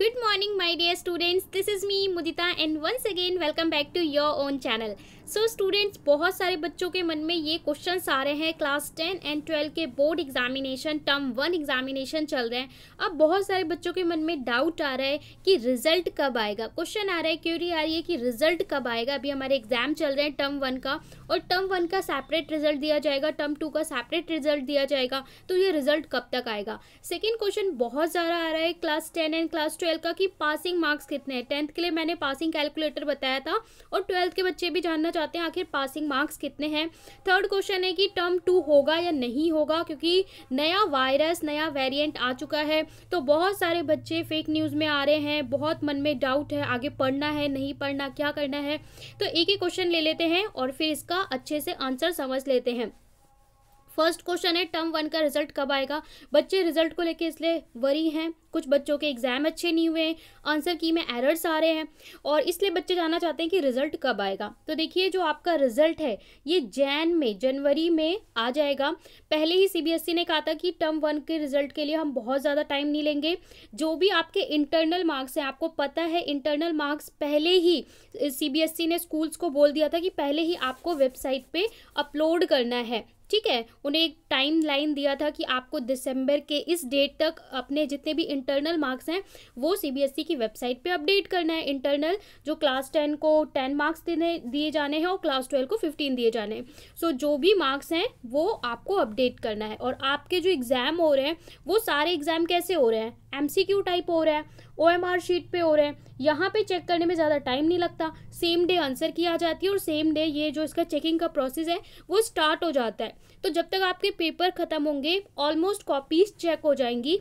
Good morning my dear students, this is me Mudita and once again welcome back to your own channel. So students, बहुत सारे बच्चों के मन में ये क्वेश्चन आ रहे हैं, क्लास 10 एंड 12 के बोर्ड एग्जामिनेशन टर्म 1 एग्जामिनेशन चल रहे हैं. अब बहुत सारे बच्चों के मन में डाउट आ रहा है कि रिजल्ट कब आएगा. क्वेश्चन आ रहा है, क्यूरी आ रही है कि रिजल्ट कब आएगा. अभी हमारे एग्जाम चल रहे हैं टर्म 1 का, और टर्म 1 का सेपरेट रिजल्ट दिया जाएगा, टर्म 2 का सेपरेट रिजल्ट दिया जाएगा. तो ये रिजल्ट कब तक आएगा. सेकेंड क्वेश्चन बहुत ज़्यादा आ रहा है क्लास 10 एंड क्लास 12 का कि पासिंग मार्क्स कितने हैं. 10th के लिए मैंने पासिंग कैलकुलेटर बताया था, और 12th के बच्चे भी जानना चाहते हैं आखिर पासिंग मार्क्स कितने हैं. थर्ड क्वेश्चन है कि टर्म 2 होगा या नहीं होगा, क्योंकि नया वायरस नया वेरिएंट आ चुका है. तो बहुत सारे बच्चे फेक न्यूज़ में आ रहे हैं, बहुत मन में डाउट है आगे पढ़ना है नहीं पढ़ना क्या करना है. तो एक ही क्वेश्चन ले लेते हैं और फिर इसका अच्छे से आंसर समझ लेते हैं. फर्स्ट क्वेश्चन है टर्म 1 का रिजल्ट कब आएगा. बच्चे रिजल्ट को लेके इसलिए वरी हैं, कुछ बच्चों के एग्जाम अच्छे नहीं हुए, आंसर की में एरर्स आ रहे हैं, और इसलिए बच्चे जानना चाहते हैं कि रिजल्ट कब आएगा. तो देखिए, जो आपका रिजल्ट है ये जनवरी में आ जाएगा. पहले ही CBSE ने कहा था कि टर्म 1 के रिजल्ट के लिए हम बहुत ज़्यादा टाइम नहीं लेंगे. जो भी आपके इंटरनल मार्क्स हैं, आपको पता है इंटरनल मार्क्स पहले ही CBSE ने स्कूल्स को बोल दिया था कि पहले ही आपको वेबसाइट पर अपलोड करना है. ठीक है, उन्हें एक टाइम लाइन दिया था कि आपको दिसंबर के इस डेट तक अपने जितने भी इंटरनल मार्क्स हैं वो CBSE की वेबसाइट पे अपडेट करना है. इंटरनल जो क्लास 10 को 10 मार्क्स दिए जाने हैं और क्लास 12 को 15 दिए जाने हैं. सो जो भी मार्क्स हैं वो आपको अपडेट करना है. और आपके जो एग्ज़ाम हो रहे हैं वो सारे एग्ज़ाम कैसे हो रहे हैं, MCQ टाइप हो रहा है, OMR शीट पे हो रहे हैं. यहाँ पे चेक करने में ज़्यादा टाइम नहीं लगता, सेम डे आंसर की आ जाती है, और सेम डे ये जो इसका चेकिंग का प्रोसेस है वो स्टार्ट हो जाता है. तो जब तक आपके पेपर ख़त्म होंगे ऑलमोस्ट कॉपीज़ चेक हो जाएंगी.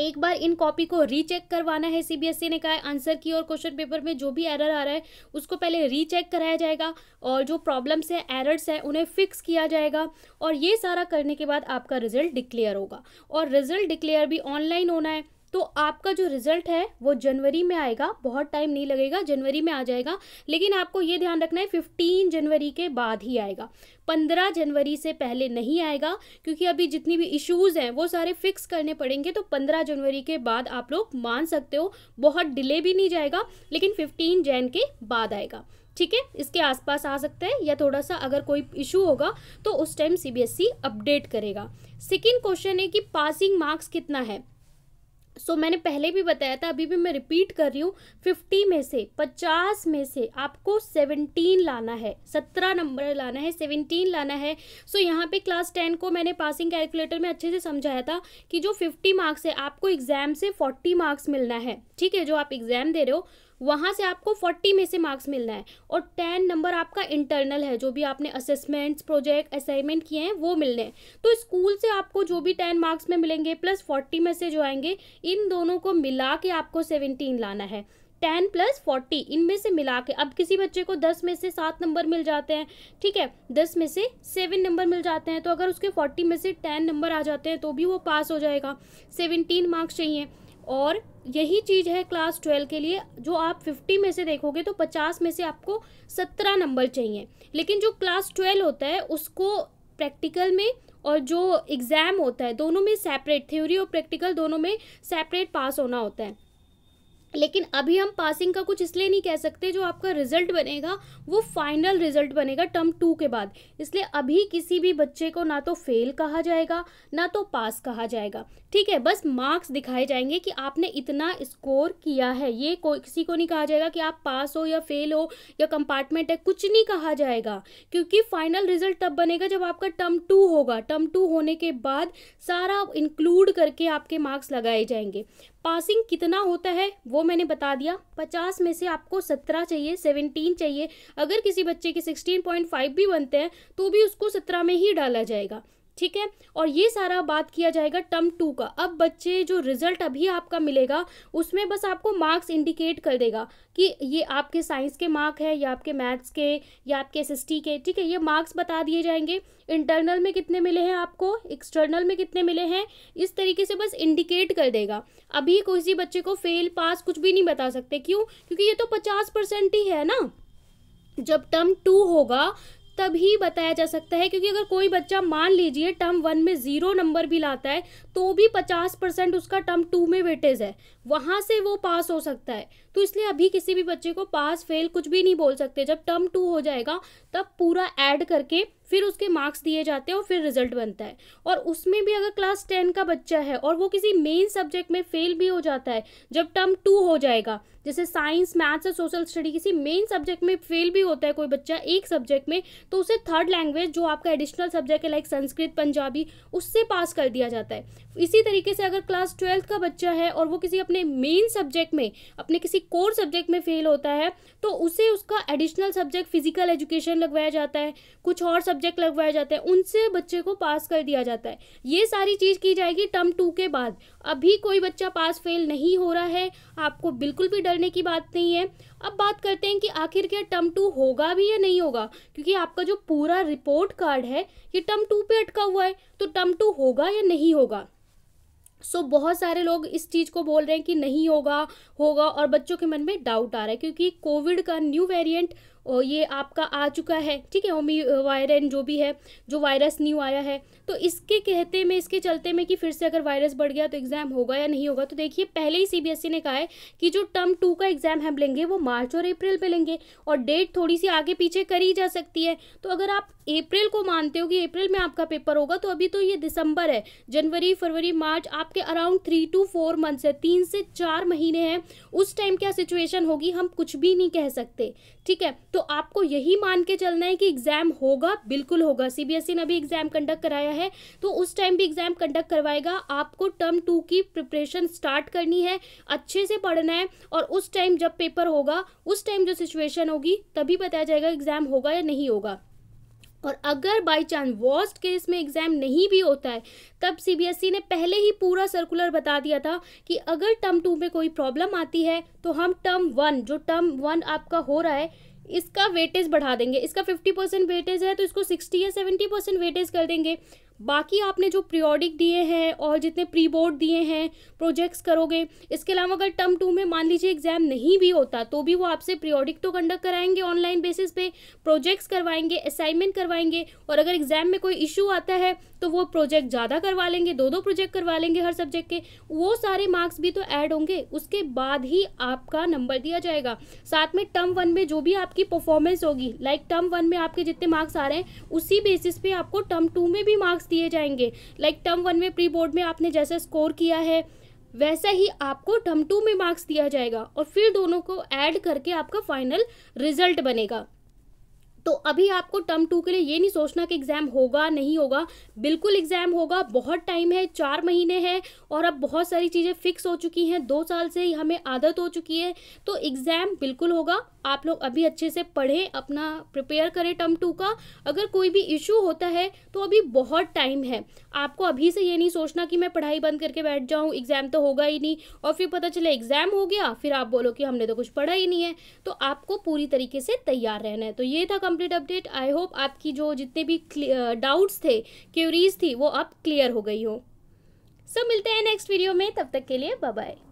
एक बार इन कॉपी को रीचेक करवाना है. CBSE ने कहा है आंसर की और क्वेश्चन पेपर में जो भी एरर आ रहा है उसको पहले रीचेक कराया जाएगा, और जो प्रॉब्लम्स हैं एरर्स हैं उन्हें फिक्स किया जाएगा. और ये सारा करने के बाद आपका रिजल्ट डिक्लेयर होगा, और रिजल्ट डिक्लेयर भी ऑनलाइन होना है. तो आपका जो रिजल्ट है वो जनवरी में आएगा, बहुत टाइम नहीं लगेगा, जनवरी में आ जाएगा. लेकिन आपको ये ध्यान रखना है 15 जनवरी के बाद ही आएगा, 15 जनवरी से पहले नहीं आएगा, क्योंकि अभी जितनी भी इश्यूज़ हैं वो सारे फिक्स करने पड़ेंगे. तो 15 जनवरी के बाद आप लोग मान सकते हो, बहुत डिले भी नहीं जाएगा, लेकिन 15 जैन के बाद आएगा. ठीक है, इसके आसपास आ सकता है, या थोड़ा सा अगर कोई इशू होगा तो उस टाइम CBSE अपडेट करेगा. सेकेंड क्वेश्चन है कि पासिंग मार्क्स कितना है. सो मैंने पहले भी बताया था, अभी भी मैं रिपीट कर रही हूँ, 50 में से आपको 17 लाना है, 17 नंबर लाना है, 17 लाना है. सो यहाँ पे क्लास 10 को मैंने पासिंग कैलकुलेटर में अच्छे से समझाया था कि जो 50 मार्क्स है आपको एग्ज़ाम से 40 मार्क्स मिलना है. ठीक है, जो आप एग्ज़ाम दे रहे हो वहाँ से आपको 40 में से मार्क्स मिलना है, और 10 नंबर आपका इंटरनल है, जो भी आपने असेसमेंट्स प्रोजेक्ट असाइनमेंट किए हैं वो मिलने हैं. तो स्कूल से आपको जो भी 10 मार्क्स में मिलेंगे प्लस 40 में से जो आएंगे, इन दोनों को मिला के आपको 17 लाना है. 10 + 40 इनमें से मिला के, अब किसी बच्चे को 10 में से 7 नंबर मिल जाते हैं, ठीक है, 10 में से 7 नंबर मिल जाते हैं, तो अगर उसके 40 में से 10 नंबर आ जाते हैं तो भी वो पास हो जाएगा. 17 मार्क्स चाहिए. और यही चीज़ है क्लास 12 के लिए, जो आप 50 में से देखोगे तो 50 में से आपको 17 नंबर चाहिए. लेकिन जो क्लास 12 होता है उसको प्रैक्टिकल में और जो एग्ज़ाम होता है दोनों में सेपरेट, थ्योरी और प्रैक्टिकल दोनों में सेपरेट पास होना होता है. लेकिन अभी हम पासिंग का कुछ इसलिए नहीं कह सकते, जो आपका रिजल्ट बनेगा वो फाइनल रिजल्ट बनेगा टर्म 2 के बाद. इसलिए अभी किसी भी बच्चे को ना तो फेल कहा जाएगा ना तो पास कहा जाएगा. ठीक है, बस मार्क्स दिखाए जाएंगे कि आपने इतना स्कोर किया है. ये किसी को नहीं कहा जाएगा कि आप पास हो या फेल हो या कंपार्टमेंट है, कुछ नहीं कहा जाएगा, क्योंकि फाइनल रिजल्ट तब बनेगा जब आपका टर्म 2 होगा. टर्म 2 होने के बाद सारा इंक्लूड करके आपके मार्क्स लगाए जाएंगे. पासिंग कितना होता है वो मैंने बता दिया, 50 में से आपको 17 चाहिए, 17 चाहिए. अगर किसी बच्चे के 16.5 भी बनते हैं तो भी उसको 17 में ही डाला जाएगा. ठीक है, और ये सारा बात किया जाएगा टर्म 2 का. अब बच्चे जो रिजल्ट अभी आपका मिलेगा उसमें बस आपको मार्क्स इंडिकेट कर देगा कि ये आपके साइंस के मार्क है या आपके मैथ्स के या आपके SST के. ठीक है, ये मार्क्स बता दिए जाएंगे. इंटरनल में कितने मिले हैं आपको, एक्सटर्नल में कितने मिले हैं, इस तरीके से बस इंडिकेट कर देगा. अभी किसी बच्चे को फेल पास कुछ भी नहीं बता सकते. क्यों? क्योंकि ये तो 50% ही है ना. जब टर्म 2 होगा तभी बताया जा सकता है, क्योंकि अगर कोई बच्चा मान लीजिए टर्म 1 में 0 नंबर भी लाता है तो भी 50% उसका टर्म 2 में वेटेज है, वहाँ से वो पास हो सकता है। तो इसलिए अभी किसी भी बच्चे को पास फेल कुछ भी नहीं बोल सकते। जब टर्म 2 हो जाएगा तब पूरा ऐड करके फिर उसके मार्क्स दिए जाते हैं और फिर रिजल्ट बनता है। और उसमें भी अगर क्लास 10 का बच्चा है और वो किसी मेन सब्जेक्ट में फेल भी हो जाता है जब टर्म 2 हो जाएगा, जैसे साइंस, मैथ्स और सोशल स्टडी, किसी मेन सब्जेक्ट में फेल भी होता है कोई बच्चा एक सब्जेक्ट में, तो उसे थर्ड लैंग्वेज जो आपका एडिशनल सब्जेक्ट है लाइक संस्कृत, पंजाबी, उससे पास कर दिया जाता है। इसी तरीके से अगर क्लास 12 का बच्चा है और वो किसी अपने मेन सब्जेक्ट में, अपने किसी कोर सब्जेक्ट में फेल होता है तो उसे उसका एडिशनल सब्जेक्ट फिजिकल एजुकेशन लगवाया जाता है, कुछ और सब्जेक्ट लगवाए जाते हैं, उनसे बच्चे को पास कर दिया जाता है। ये सारी चीज़ की जाएगी टर्म 2 के बाद। अभी कोई बच्चा पास फेल नहीं हो रहा है, आपको बिल्कुल भी डरने की बात नहीं है। अब बात करते हैं कि आखिर क्या टर्म 2 होगा भी या नहीं होगा, क्योंकि आपका जो पूरा रिपोर्ट कार्ड है ये टर्म 2 पे अटका हुआ है, तो टर्म 2 होगा या नहीं होगा। बहुत सारे लोग इस चीज़ को बोल रहे हैं कि नहीं होगा, होगा, और बच्चों के मन में डाउट आ रहा है क्योंकि कोविड का न्यू वेरिएंट ये आपका आ चुका है, ठीक है, ओमी वायरन जो भी है, जो वायरस न्यू आया है, तो इसके कहते में, इसके चलते में कि फिर से अगर वायरस बढ़ गया तो एग्ज़ाम होगा या नहीं होगा। तो देखिए, पहले ही CBSE ने कहा है कि जो टर्म 2 का एग्ज़ाम हम लेंगे वो मार्च और अप्रैल में लेंगे, और डेट थोड़ी सी आगे पीछे करी जा सकती है। तो अगर आप अप्रैल को मानते हो कि अप्रैल में आपका पेपर होगा, तो अभी तो ये दिसंबर है, जनवरी, फरवरी, मार्च, आपके अराउंड 3 to 4 मंथ्स है, 3 से 4 महीने हैं। उस टाइम क्या सिचुएशन होगी हम कुछ भी नहीं कह सकते, ठीक है। तो आपको यही मान के चलना है कि एग्जाम होगा, बिल्कुल होगा। CBSE ने भी एग्जाम कंडक्ट कराया है तो उस टाइम भी एग्जाम कंडक्ट करवाएगा। आपको टर्म 2 की प्रिपरेशन स्टार्ट करनी है, अच्छे से पढ़ना है, और उस टाइम जब पेपर होगा, उस टाइम जो सिचुएशन होगी तभी बताया जाएगा एग्जाम होगा या नहीं होगा। और अगर बाई चांस वर्स्ट केस में एग्ज़ाम नहीं भी होता है तब CBSE ने पहले ही पूरा सर्कुलर बता दिया था कि अगर टर्म 2 में कोई प्रॉब्लम आती है तो हम टर्म 1 आपका हो रहा है इसका वेटेज बढ़ा देंगे। इसका 50% वेटेज है तो इसको 60 या 70% वेटेज कर देंगे। बाकी आपने जो पीरियोडिक दिए हैं और जितने प्री बोर्ड दिए हैं प्रोजेक्ट्स करोगे। इसके अलावा अगर टर्म 2 में मान लीजिए एग्जाम नहीं भी होता तो भी वो आपसे पीरियोडिक तो कंडक्ट कराएंगे, ऑनलाइन बेसिस पे प्रोजेक्ट्स करवाएंगे, असाइनमेंट करवाएंगे, और अगर एग्जाम में कोई इशू आता है तो वो प्रोजेक्ट ज़्यादा करवा लेंगे, 2-2 प्रोजेक्ट करवा लेंगे हर सब्जेक्ट के, वो सारे मार्क्स भी तो ऐड होंगे, उसके बाद ही आपका नंबर दिया जाएगा। साथ में टर्म 1 में जो भी आपकी परफॉर्मेंस होगी, लाइक टर्म 1 में आपके जितने मार्क्स आ रहे हैं उसी बेसिस पे आपको टर्म 2 में भी मार्क्स दिए जाएंगे। लाइक टर्म 1 में प्री बोर्ड में आपने जैसा स्कोर किया है वैसा ही आपको टर्म 2 में मार्क्स दिया जाएगा, और फिर दोनों को ऐड करके आपका फाइनल रिजल्ट बनेगा। तो अभी आपको टर्म 2 के लिए ये नहीं सोचना कि एग्ज़ाम होगा नहीं होगा, बिल्कुल एग्ज़ाम होगा। बहुत टाइम है, 4 महीने हैं, और अब बहुत सारी चीज़ें फिक्स हो चुकी हैं, 2 साल से हमें आदत हो चुकी है। तो एग्ज़ाम बिल्कुल होगा। आप लोग अभी अच्छे से पढ़ें, अपना प्रिपेयर करें टर्म 2 का। अगर कोई भी इशू होता है तो अभी बहुत टाइम है, आपको अभी से ये नहीं सोचना कि मैं पढ़ाई बंद करके बैठ जाऊँ, एग्ज़ाम तो होगा ही नहीं, और फिर पता चले एग्ज़ाम हो गया, फिर आप बोलो कि हमने तो कुछ पढ़ा ही नहीं है। तो आपको पूरी तरीके से तैयार रहना है। तो ये था कंप्लीट अपडेट। आई होप आपकी जो जितने भी डाउट्स थे, क्यूरीज थी, वो अब क्लियर हो गई हो। सो मिलते हैं नेक्स्ट वीडियो में, तब तक के लिए बाय बाय।